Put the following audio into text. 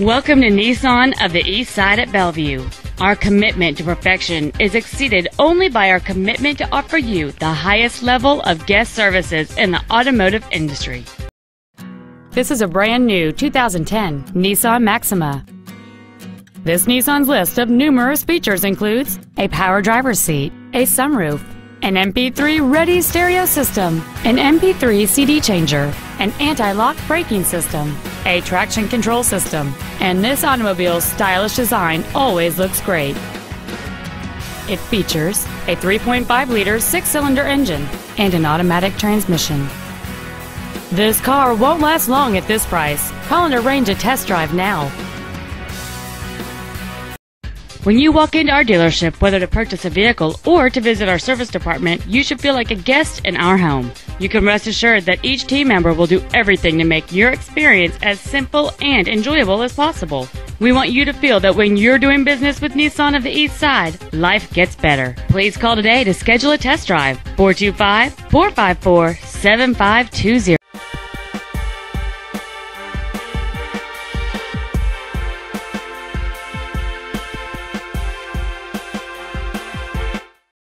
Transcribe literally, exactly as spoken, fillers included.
Welcome to Nissan of the East Side at Bellevue. Our commitment to perfection is exceeded only by our commitment to offer you the highest level of guest services in the automotive industry. This is a brand new two thousand ten Nissan Maxima. This Nissan's list of numerous features includes a power driver's seat, a sunroof, an M P three ready stereo system, an M P three C D changer, an anti-lock braking system, a traction control system, and this automobile's stylish design always looks great. It features a three point five liter six-cylinder engine and an automatic transmission. This car won't last long at this price. Call and arrange a test drive now. When you walk into our dealership, whether to purchase a vehicle or to visit our service department, you should feel like a guest in our home. You can rest assured that each team member will do everything to make your experience as simple and enjoyable as possible. We want you to feel that when you're doing business with Nissan of the East Side, life gets better. Please call today to schedule a test drive. four two five, four five four, seven five two zero.